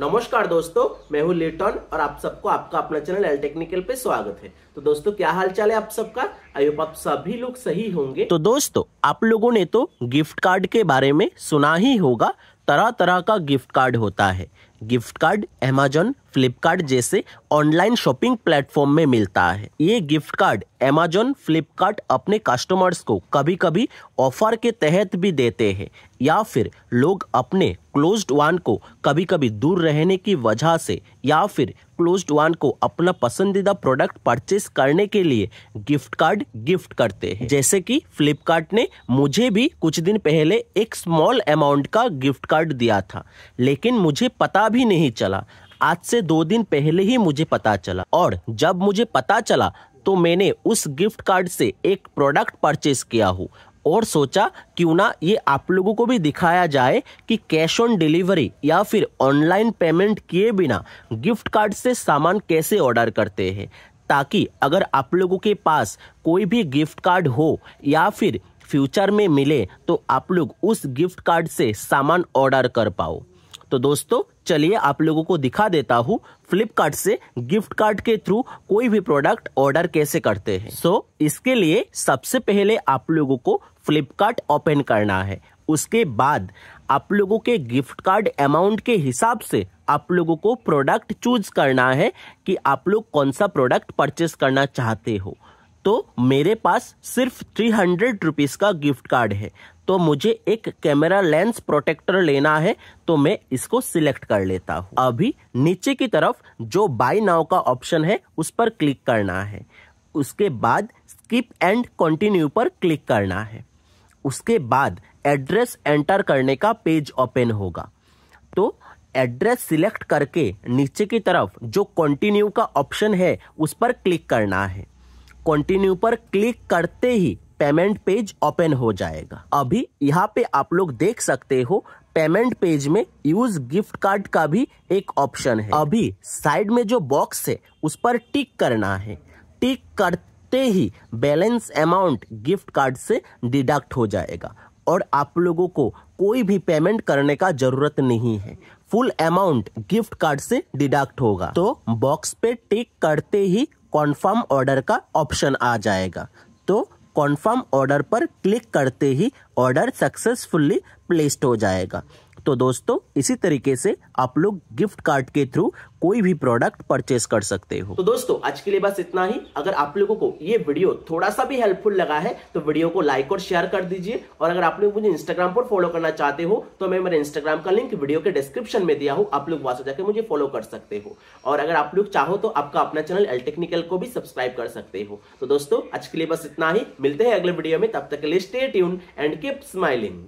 नमस्कार दोस्तों, मैं हूं लेटन और आप सबको आपका अपना चैनल एल टेक्निकल पे स्वागत है। तो दोस्तों क्या हाल चाल है आप सबका? आई होप आप सभी लोग सही होंगे। तो दोस्तों आप लोगों ने तो गिफ्ट कार्ड के बारे में सुना ही होगा। तरह तरह का गिफ्ट कार्ड होता है। गिफ्ट कार्ड अमेजॉन, फ्लिपकार्ट जैसे ऑनलाइन शॉपिंग प्लेटफॉर्म में मिलता है। ये गिफ्ट कार्ड अमेजॉन, फ्लिपकार्ट अपने कस्टमर्स को कभी कभी ऑफर के तहत भी देते हैं, या फिर लोग अपने क्लोज्ड वन को कभी कभी दूर रहने की वजह से या फिर क्लोज्ड वन को अपना पसंदीदा प्रोडक्ट परचेस करने के लिए गिफ्ट कार्ड गिफ्ट करते हैं। जैसे कि फ्लिपकार्ट ने मुझे भी कुछ दिन पहले एक स्मॉल अमाउंट का गिफ्ट कार्ड दिया था, लेकिन मुझे पता भी नहीं चला। आज से 2 दिन पहले ही मुझे पता चला, और जब मुझे पता चला तो मैंने उस गिफ्ट कार्ड से एक प्रोडक्ट परचेस किया हूँ और सोचा क्यों ना ये आप लोगों को भी दिखाया जाए कि कैश ऑन डिलीवरी या फिर ऑनलाइन पेमेंट किए बिना गिफ्ट कार्ड से सामान कैसे ऑर्डर करते हैं, ताकि अगर आप लोगों के पास कोई भी गिफ्ट कार्ड हो या फिर फ्यूचर में मिले तो आप लोग उस गिफ्ट कार्ड से सामान ऑर्डर कर पाओ। तो दोस्तों चलिए आप लोगों को दिखा देता हूँ फ्लिपकार्ट से गिफ्ट कार्ड के थ्रू कोई भी प्रोडक्ट ऑर्डर कैसे करते हैं। इसके लिए सबसे पहले आप लोगों को फ्लिपकार्ट ओपन करना है। उसके बाद आप लोगों के गिफ्ट कार्ड अमाउंट के हिसाब से आप लोगों को प्रोडक्ट चूज करना है कि आप लोग कौन सा प्रोडक्ट परचेस करना चाहते हो। तो मेरे पास सिर्फ 300 रुपीज़ का गिफ्ट कार्ड है, तो मुझे एक कैमरा लेंस प्रोटेक्टर लेना है, तो मैं इसको सिलेक्ट कर लेता हूँ। अभी नीचे की तरफ जो बाय नाउ का ऑप्शन है उस पर क्लिक करना है। उसके बाद स्किप एंड कंटिन्यू पर क्लिक करना है। उसके बाद एड्रेस एंटर करने का पेज ओपन होगा। तो एड्रेस सिलेक्ट करके नीचे की तरफ जो कंटिन्यू का ऑप्शन है उस पर क्लिक करना है। कंटिन्यू पर क्लिक करते ही पेमेंट पेज ओपन हो जाएगा। अभी यहाँ पे आप लोग देख सकते हो पेमेंट पेज में यूज गिफ्ट कार्ड का भी एक ऑप्शन है। अभी साइड में जो बॉक्स है उस पर टिक करना है। टिक करते ही बैलेंस अमाउंट गिफ्ट कार्ड से डिडक्ट हो जाएगा और आप लोगों को कोई भी पेमेंट करने का जरूरत नहीं है। फुल अमाउंट गिफ्ट कार्ड से डिडक्ट होगा। तो बॉक्स पे टिक करते ही कॉन्फर्म ऑर्डर का ऑप्शन आ जाएगा। तो कॉन्फर्म ऑर्डर पर क्लिक करते ही ऑर्डर सक्सेसफुली प्लेस्ड हो जाएगा। तो दोस्तों इसी तरीके से आप लोग गिफ्ट कार्ड के थ्रू कोई भी प्रोडक्ट परचेस कर सकते हो। तो दोस्तों आज के लिए बस इतना ही। अगर आप लोगों को ये वीडियो थोड़ा सा भी हेल्पफुल लगा है तो वीडियो को लाइक और शेयर कर दीजिए। और अगर आप लोग मुझे इंस्टाग्राम पर फॉलो करना चाहते हो तो मैं मेरे इंस्टाग्राम का लिंक वीडियो के डिस्क्रिप्शन में दिया हूँ, आप लोग वहां से जाकर मुझे फॉलो कर सकते हो। और अगर आप लोग चाहो तो आपका अपना चैनल एल टेक्निकल को भी सब्सक्राइब कर सकते हो। तो दोस्तों आज के लिए बस इतना ही। मिलते हैं अगले वीडियो में, तब तक के लिए stay tuned and keep smiling.